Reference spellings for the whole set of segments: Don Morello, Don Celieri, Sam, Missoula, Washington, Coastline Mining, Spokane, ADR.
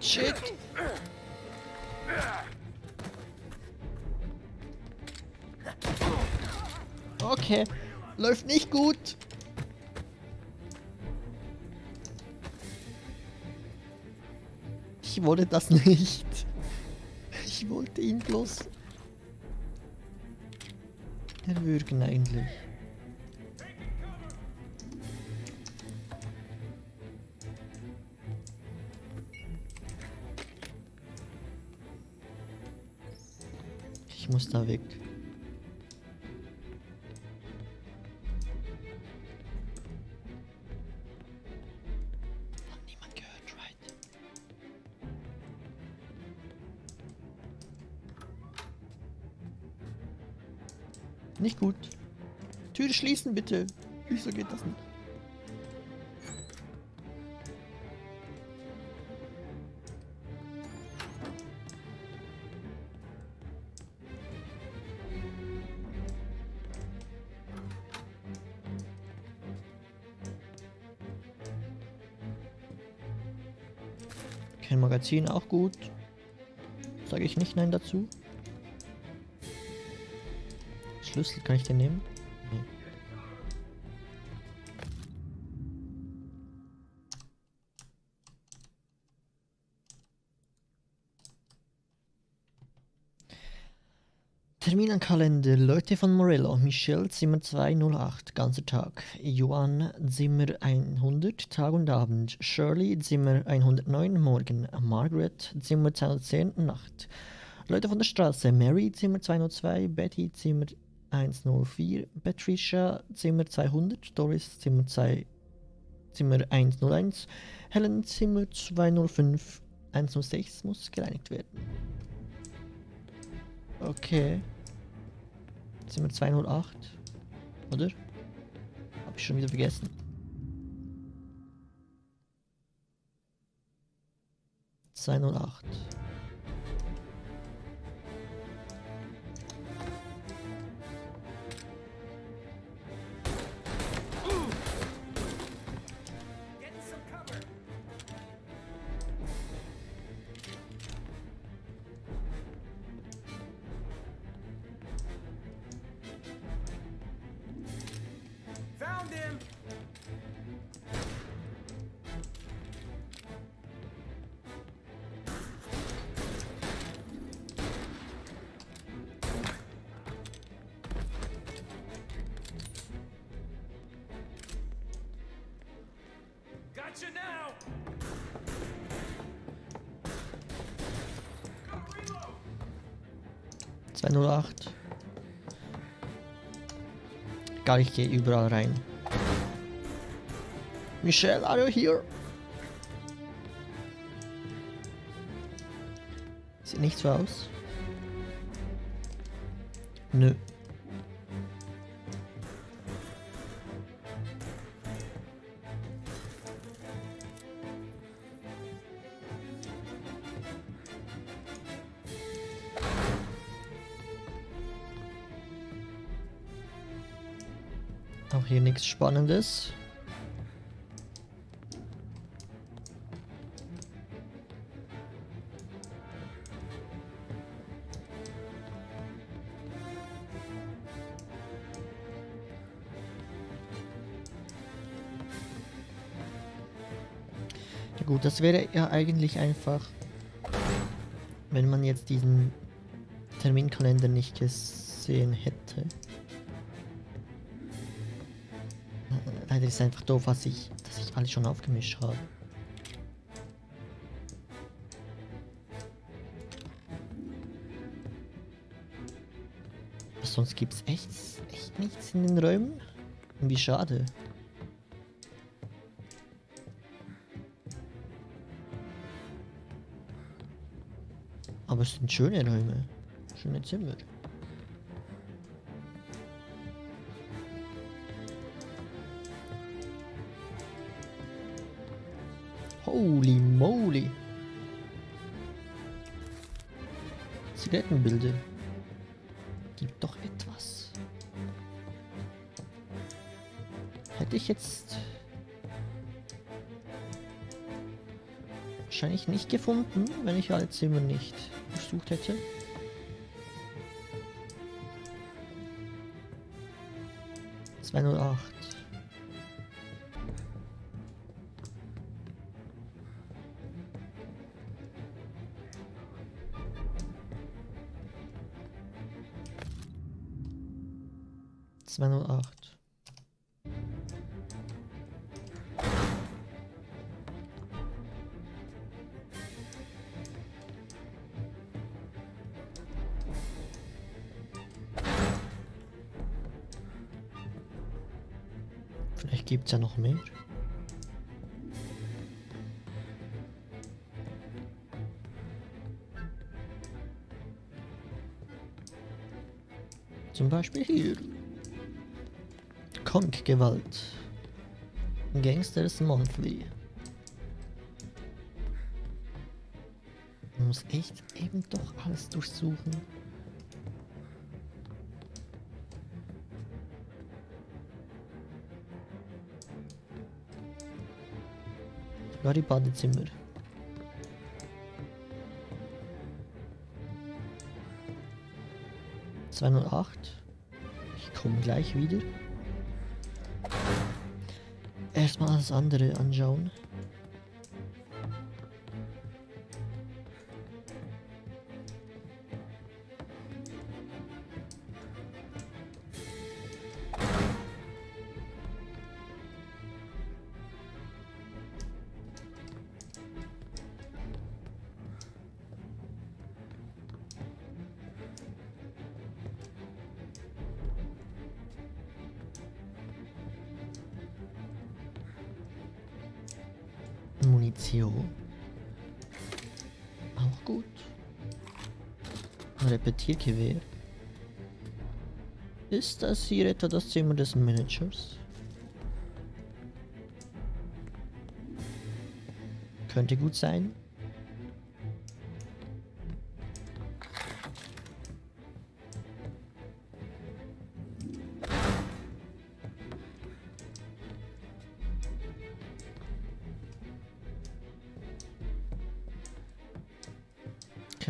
Shit. Okay. Läuft nicht gut. Ich wollte das nicht. Ich wollte ihn bloß erwürgen eigentlich. Ich muss da weg. Nicht gut. Tür schließen bitte. Wieso geht das nicht? Kein Magazin, auch gut. Sage ich nicht nein dazu. Schlüssel, kann ich den nehmen? Nee. Termin am Kalender. Leute von Morello. Michelle, Zimmer 208, ganzer Tag. Johann, Zimmer 100, Tag und Abend. Shirley, Zimmer 109, Morgen. Margaret, Zimmer 210, Nacht. Leute von der Straße. Mary, Zimmer 202, Betty, Zimmer 104, Patricia, Zimmer 200, Doris, Zimmer 101, Helen, Zimmer 205, 106 muss gereinigt werden. Okay. Zimmer 208, oder? Hab ich schon wieder vergessen. Egal, ich gehe überall rein. Michelle, are you here? Sieht nicht so aus. Nö. Hier nichts Spannendes. Ja gut, das wäre ja eigentlich einfach, wenn man jetzt diesen Terminkalender nicht gesehen hätte. Leider ist es einfach doof, dass ich alles schon aufgemischt habe. Aber sonst gibt es echt nichts in den Räumen. Wie schade. Aber es sind schöne Räume. Schöne Zimmer. Holy moly! Zigarettenbilder. Gibt doch etwas. Hätte ich jetzt wahrscheinlich nicht gefunden, wenn ich Alzheimer nicht versucht hätte. Zweihundertacht. Vielleicht gibt es ja noch mehr. Zum Beispiel hier. Comic-Gewalt. Gangsters Monthly. Man muss echt eben doch alles durchsuchen. Sogar die Badezimmer. Zweihundertacht. Ich komme gleich wieder. Erstmal alles andere anschauen. Munition. Auch gut. Repetiergewehr. Ist das hier etwa das Zimmer des Managers? Könnte gut sein.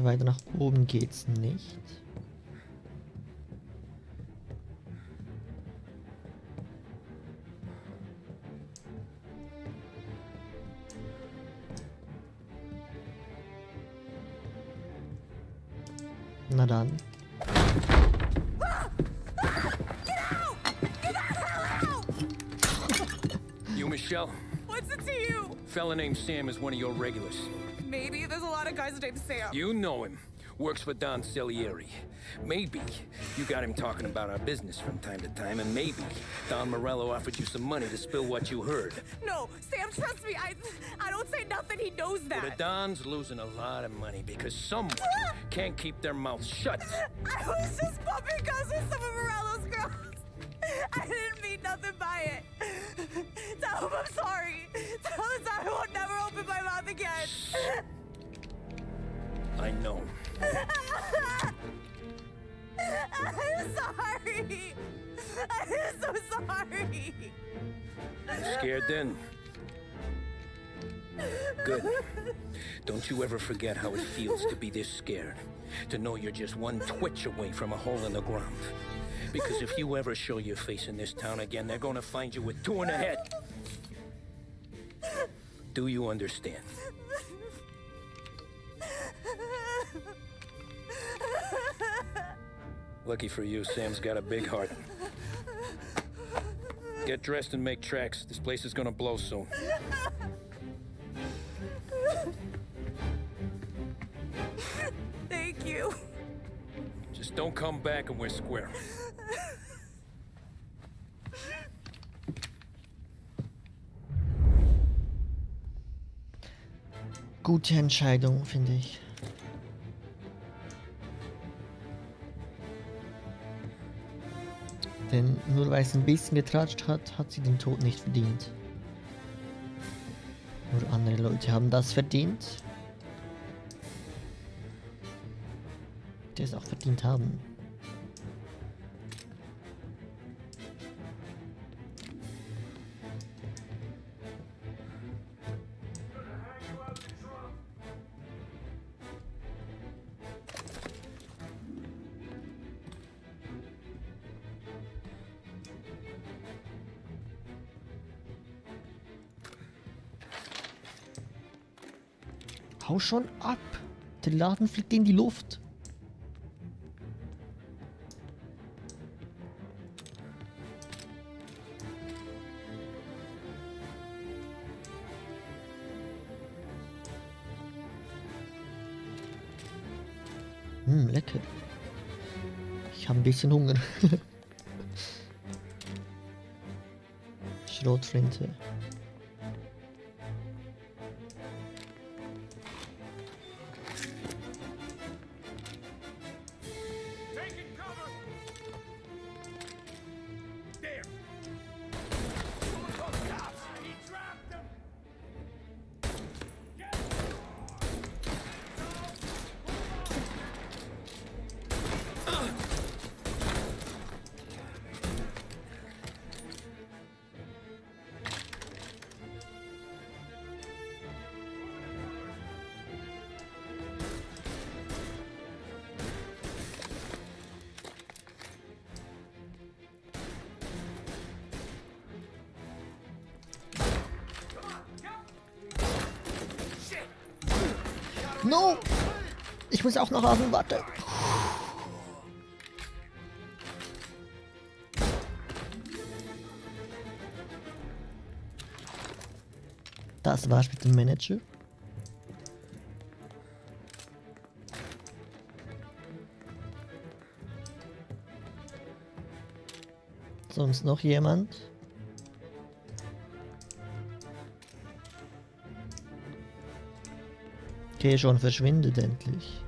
Weiter nach oben geht's nicht. Na dann. You, Michelle? What's it to you? Fella named Sam is one of your regulars. Maybe there's a lot of guys named Sam. You know him. Works for Don Celieri. Maybe you got him talking about our business from time to time, and maybe Don Morello offered you some money to spill what you heard. No, Sam, trust me. I don't say nothing. He knows that. Well, the Don's losing a lot of money because someone can't keep their mouth shut. I was just bumping guns with some of Morello's girls. I didn't mean nothing by it. Tell him I'm sorry. Tell him I won't never open my mouth again. I know. I'm sorry. I'm so sorry. You're scared then? Good. Don't you ever forget how it feels to be this scared. To know you're just one twitch away from a hole in the ground. Because if you ever show your face in this town again, they're gonna find you with two in the head. Do you understand? Lucky for you, Sam's got a big heart. Get dressed and make tracks. This place is gonna blow soon. Thank you. Just don't come back and we're square. Gute Entscheidung, finde ich. Denn nur weil sie ein bisschen getratscht hat, hat sie den Tod nicht verdient. Nur andere Leute haben das verdient. Die es auch verdient haben. Hau schon ab. Der Laden fliegt in die Luft. Lecker. Ich habe ein bisschen Hunger. Schrotflinte. No! Ich muss auch noch auf den Warte. Das war's mit dem Manager. Sonst noch jemand? Okay, schon verschwindet endlich.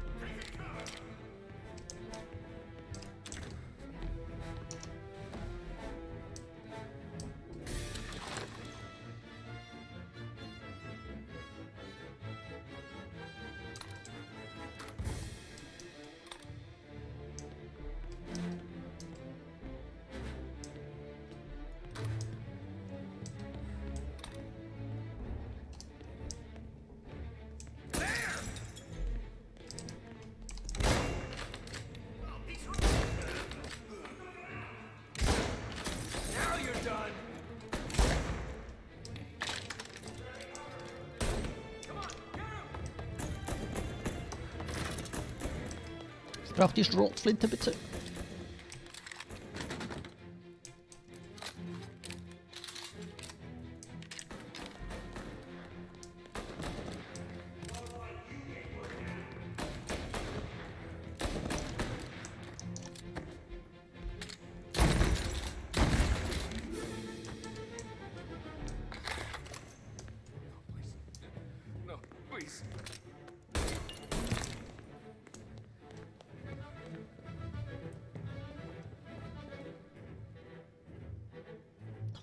Ich brauche die Schrotflinte, bitte.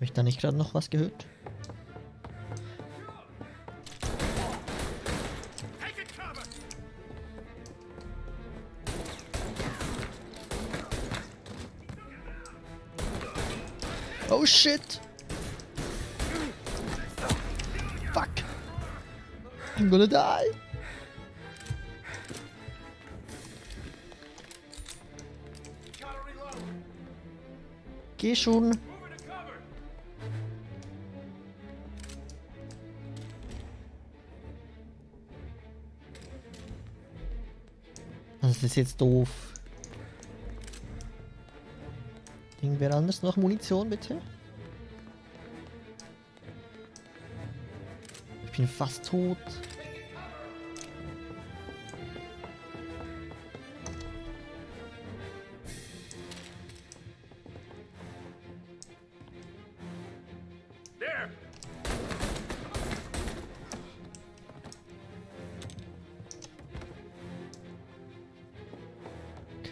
Habe ich da nicht gerade noch was gehört? Oh shit! Fuck! I'm gonna die! Geh schon! Das ist jetzt doof. Irgendwer anders noch Munition, bitte? Ich bin fast tot.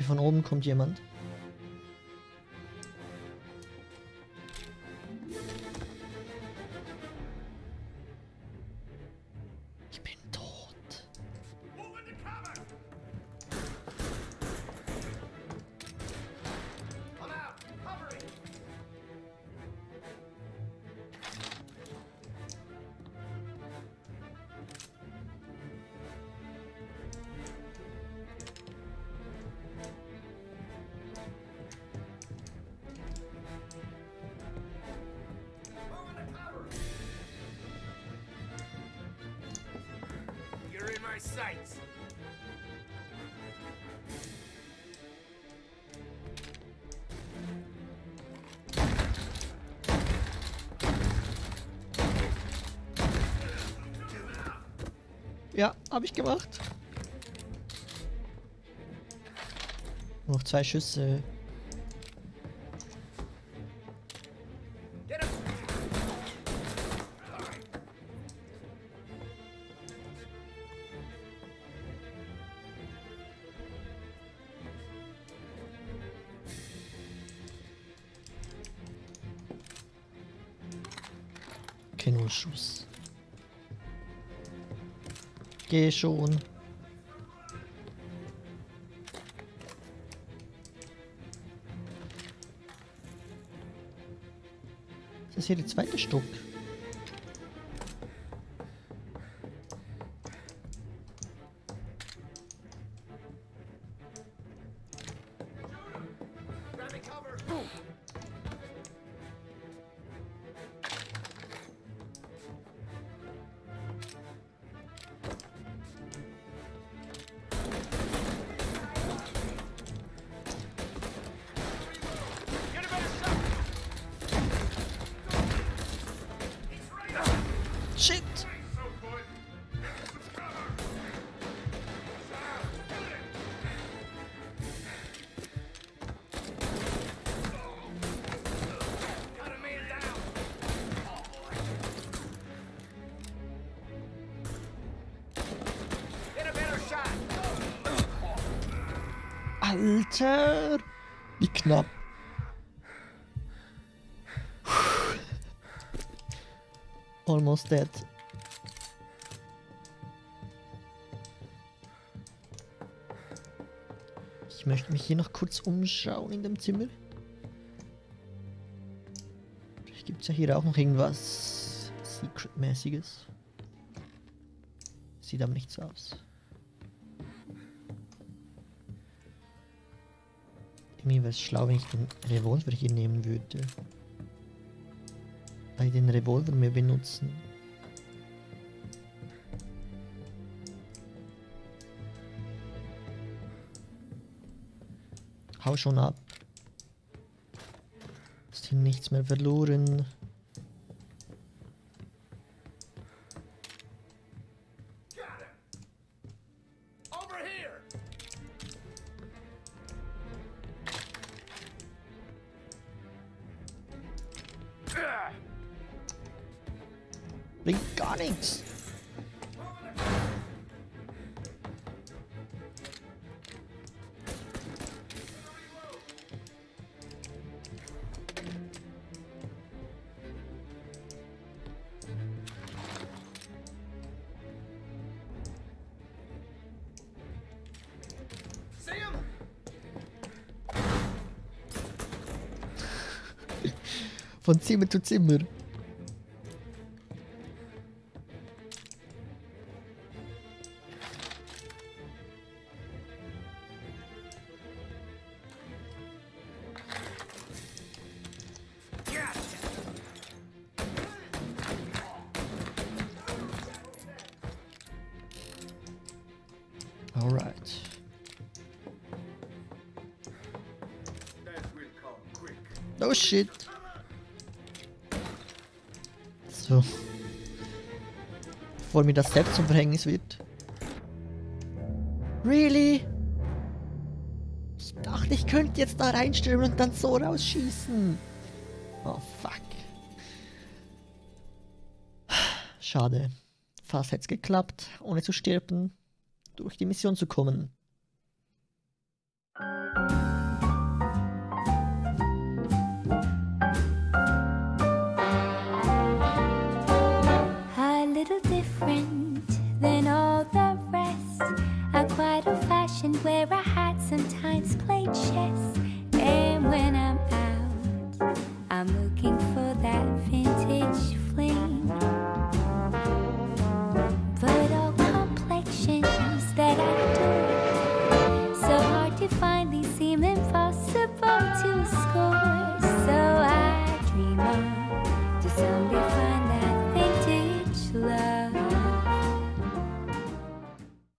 Von oben kommt jemand. Ich bin tot. abseits. Ja, habe ich gemacht. Noch 2 Schüsse. Okay, nur Schuss. Geh schon. Das ist hier der zweite Stock. Shit! Alter! Wie knapp! Almost dead. Ich möchte mich hier noch kurz umschauen in dem Zimmer. Vielleicht gibt es ja hier auch noch irgendwas Secret-mäßiges. Sieht aber nicht so aus. Irgendwie wäre es schlau, wenn ich den Revolver hier nehmen würde. Bei den Revolver mehr benutzen. Hau schon ab. Ist hier nichts mehr verloren. Bringt gar nichts. Sam! Von Zimmer zu Zimmer. Alright. Oh shit. So. Bevor mir das selbst zum Verhängnis wird. Really? Ich dachte, ich könnte jetzt da reinstürmen und dann so rausschießen. Oh fuck. Schade. Fast hätte es geklappt, ohne zu sterben. Durch die Mission zu kommen.